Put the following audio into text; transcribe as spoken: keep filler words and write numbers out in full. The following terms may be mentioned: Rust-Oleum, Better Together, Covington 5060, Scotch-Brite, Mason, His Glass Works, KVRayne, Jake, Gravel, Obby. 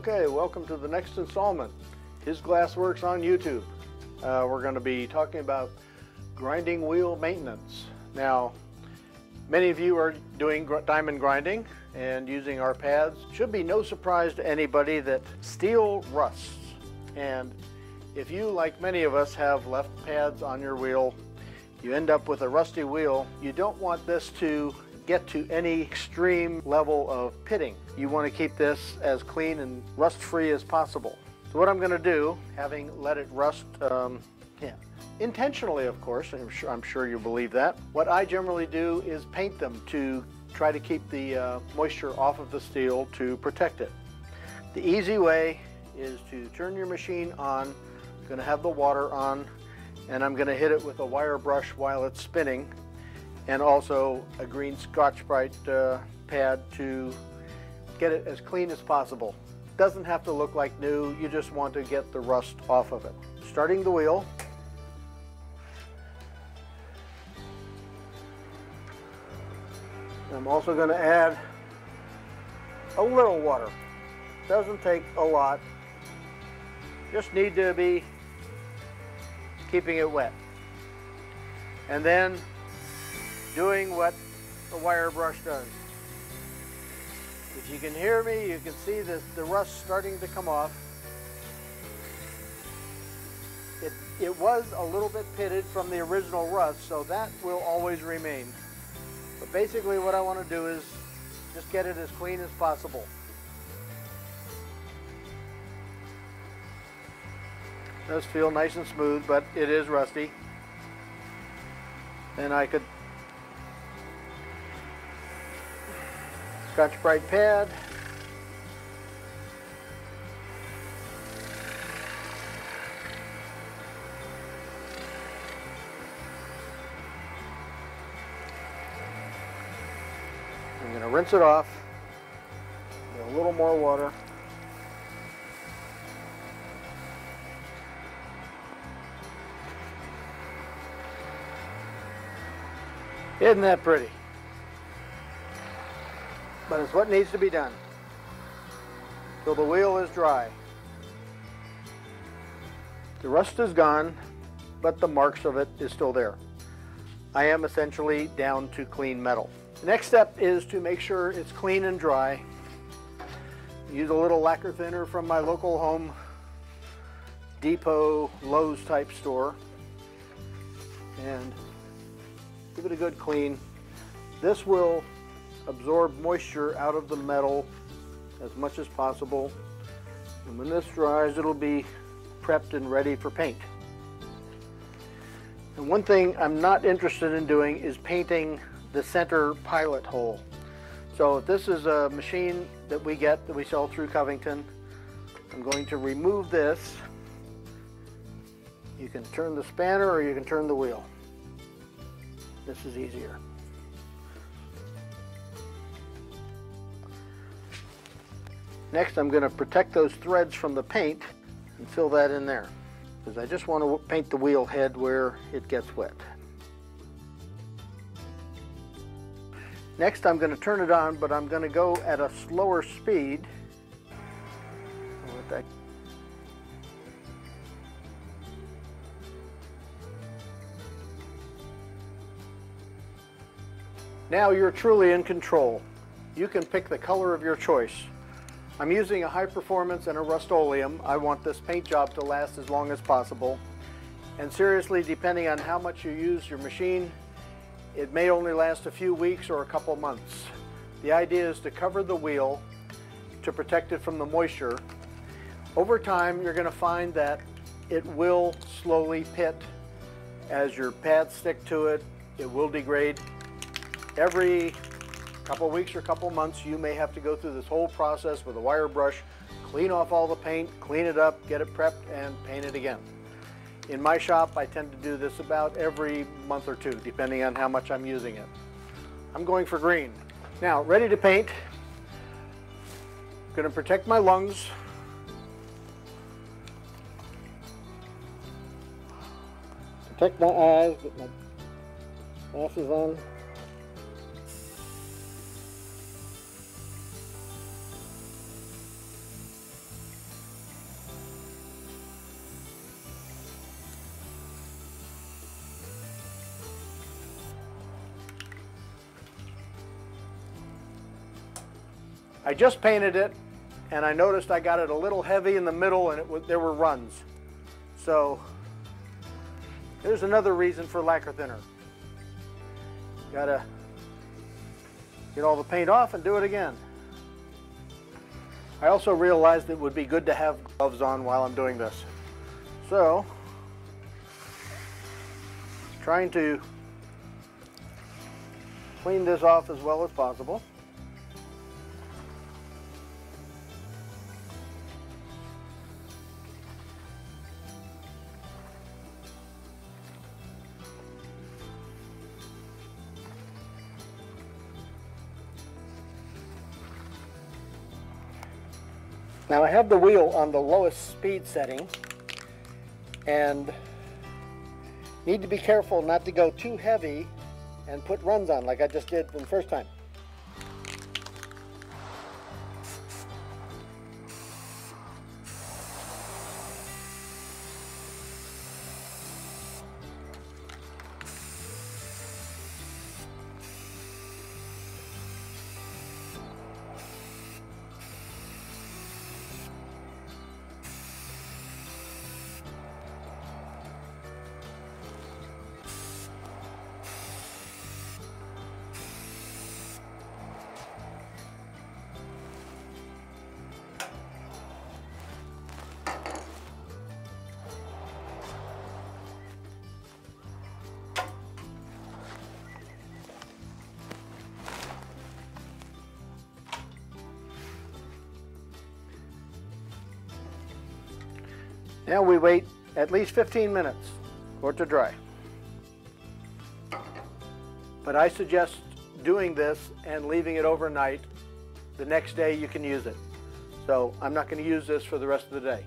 Okay, welcome to the next installment, His Glass Works on YouTube. Uh, we're going to be talking about grinding wheel maintenance. Now, many of you are doing gr diamond grinding and using our pads. Should be no surprise to anybody that steel rusts. And if you, like many of us, have left pads on your wheel, you end up with a rusty wheel. You don't want this to get to any extreme level of pitting. You want to keep this as clean and rust-free as possible. So what I'm going to do, having let it rust, um, yeah, intentionally, of course, I'm sure, I'm sure you believe that. What I generally do is paint them to try to keep the uh, moisture off of the steel to protect it. The easy way is to turn your machine on. I'm going to have the water on, and I'm going to hit it with a wire brush while it's spinning, and also a green Scotch-Brite uh, pad to get it as clean as possible. Doesn't have to look like new, you just want to get the rust off of it. Starting the wheel. I'm also going to add a little water. Doesn't take a lot. Just need to be keeping it wet. And then doing what the wire brush does. If you can hear me, you can see that the rust starting to come off. It, it was a little bit pitted from the original rust, so that will always remain. But basically what I want to do is just get it as clean as possible. It does feel nice and smooth, but it is rusty. And I could Scotch-Brite pad. I'm going to rinse it off with a little more water. Isn't that pretty? But it's what needs to be done till the wheel is dry. The rust is gone, but the marks of it is still there. I am essentially down to clean metal. The next step is to make sure it's clean and dry. Use a little lacquer thinner from my local Home Depot, Lowe's type store, and give it a good clean. This will absorb moisture out of the metal as much as possible, and when this dries it'll be prepped and ready for paint. And one thing I'm not interested in doing is painting the center pilot hole. So this is a machine that we get that we sell through Covington. I'm going to remove this. You can turn the spanner or you can turn the wheel. This is easier. Next, I'm going to protect those threads from the paint and fill that in there, because I just want to paint the wheel head where it gets wet. Next, I'm going to turn it on, but I'm going to go at a slower speed. I'll let that... Now you're truly in control. You can pick the color of your choice. I'm using a high performance and a Rust-Oleum. I want this paint job to last as long as possible. And seriously, depending on how much you use your machine, it may only last a few weeks or a couple months. The idea is to cover the wheel to protect it from the moisture. Over time, you're going to find that it will slowly pit as your pads stick to it. It will degrade. Every couple weeks or couple months, you may have to go through this whole process with a wire brush, clean off all the paint, clean it up, get it prepped, and paint it again. In my shop, I tend to do this about every month or two, depending on how much I'm using it. I'm going for green. Now, ready to paint. I'm going to protect my lungs. Protect my eyes, get my glasses on. I just painted it, and I noticed I got it a little heavy in the middle, and it was, there were runs. So there's another reason for lacquer thinner. Gotta get all the paint off and do it again. I also realized it would be good to have gloves on while I'm doing this. So, trying to clean this off as well as possible. Now I have the wheel on the lowest speed setting and need to be careful not to go too heavy and put runs on like I just did the first time. Now we wait at least fifteen minutes for it to dry. But I suggest doing this and leaving it overnight. The next day you can use it. So I'm not going to use this for the rest of the day.